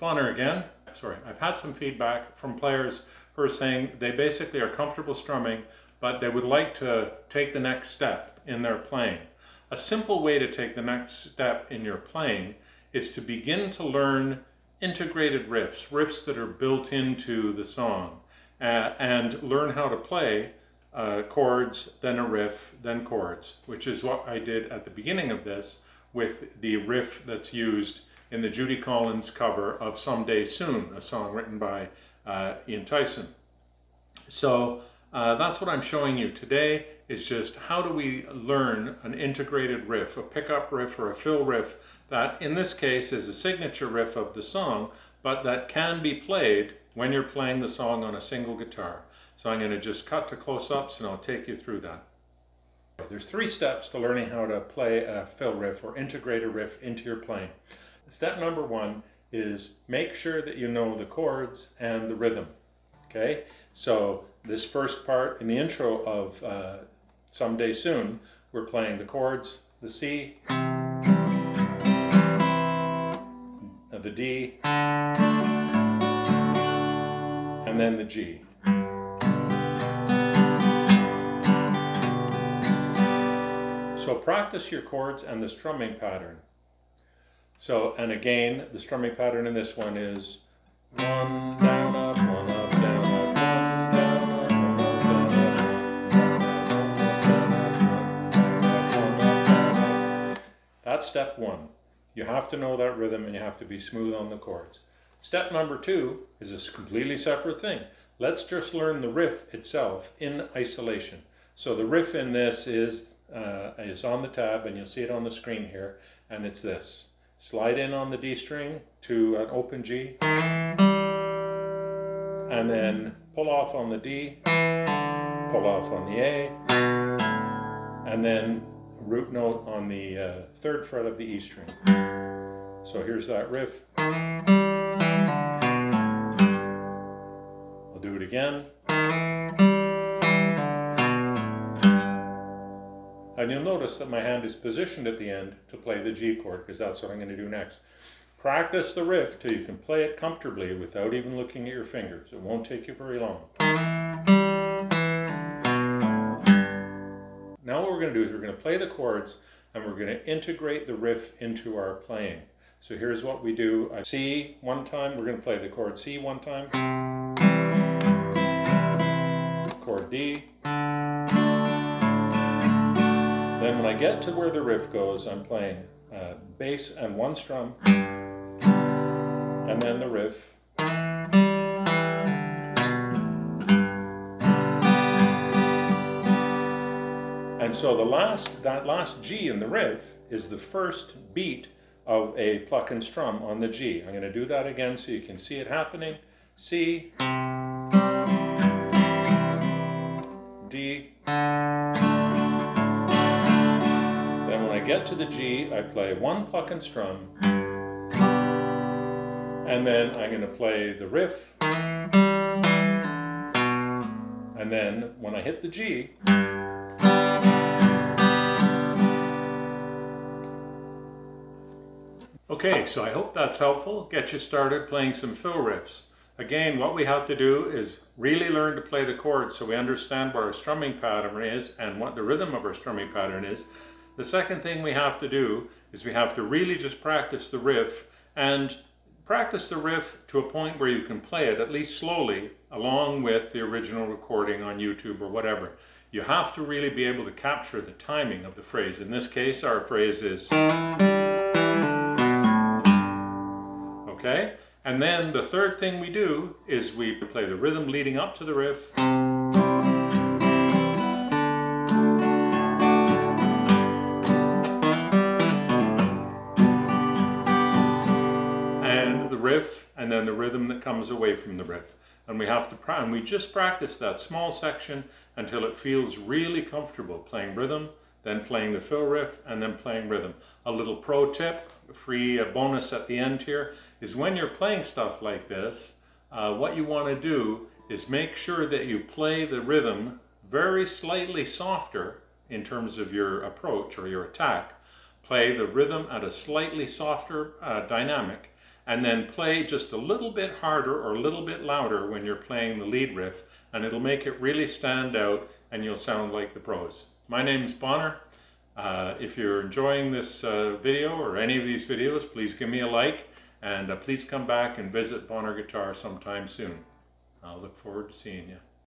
Bonar again. Sorry, I've had some feedback from players who are saying they basically are comfortable strumming, but they would like to take the next step in their playing. A simple way to take the next step in your playing is to begin to learn integrated riffs, riffs that are built into the song, and learn how to play chords, then a riff, then chords, which is what I did at the beginning of this with the riff that's used in the Judy Collins cover of Someday Soon, a song written by Ian Tyson. So that's what I'm showing you today, is just how do we learn an integrated riff, a pickup riff or a fill riff that in this case is a signature riff of the song, but that can be played when you're playing the song on a single guitar. So I'm going to just cut to close-ups and I'll take you through that. There's three steps to learning how to play a fill riff or integrated riff into your playing. Step number one is make sure that you know the chords and the rhythm, okay? So this first part in the intro of Someday Soon, we're playing the chords, the C, the D, and then the G. So practice your chords and the strumming pattern. So, and again, the strumming pattern in this one is one, down, up, one, up, down, up, one, down, up, one, up, down, up. That's step one. You have to know that rhythm and you have to be smooth on the chords. Step number two is a completely separate thing. Let's just learn the riff itself in isolation. So the riff in this is on the tab, and you'll see it on the screen here, and it's this. Slide in on the D string to an open G, and then pull off on the D, pull off on the A, and then root note on the third fret of the E string. So here's that riff. I'll do it again. And you'll notice that my hand is positioned at the end to play the G chord, because that's what I'm going to do next. Practice the riff till you can play it comfortably without even looking at your fingers. It won't take you very long. Now what we're going to do is we're going to play the chords and we're going to integrate the riff into our playing. So here's what we do. C one time, we're going to play the chord C one time, chord D. Then when I get to where the riff goes, I'm playing bass and one strum, and then the riff. And so that last G in the riff is the first beat of a pluck and strum on the G. I'm going to do that again so you can see it happening. C, D. Get to the G, I play one pluck and strum, and then I'm going to play the riff, and then when I hit the G, okay, so I hope that's helpful. Get you started playing some fill riffs. Again, what we have to do is really learn to play the chords so we understand what our strumming pattern is and what the rhythm of our strumming pattern is. The second thing we have to do is we have to really just practice the riff, and practice the riff to a point where you can play it, at least slowly, along with the original recording on YouTube or whatever. You have to really be able to capture the timing of the phrase. In this case, our phrase is... okay? And then the third thing we do is we play the rhythm leading up to the riff. And then the rhythm that comes away from the riff, and we just practice that small section until it feels really comfortable playing rhythm, then playing the fill riff, and then playing rhythm. A little pro tip, free bonus at the end here, is when you're playing stuff like this, what you want to do is make sure that you play the rhythm very slightly softer in terms of your approach or your attack. Play the rhythm at a slightly softer dynamic. and then play just a little bit harder or a little bit louder when you're playing the lead riff, and it'll make it really stand out and you'll sound like the pros. My name is Bonar. If you're enjoying this video or any of these videos, please give me a like, and please come back and visit Bonar Guitar sometime soon. I'll look forward to seeing you.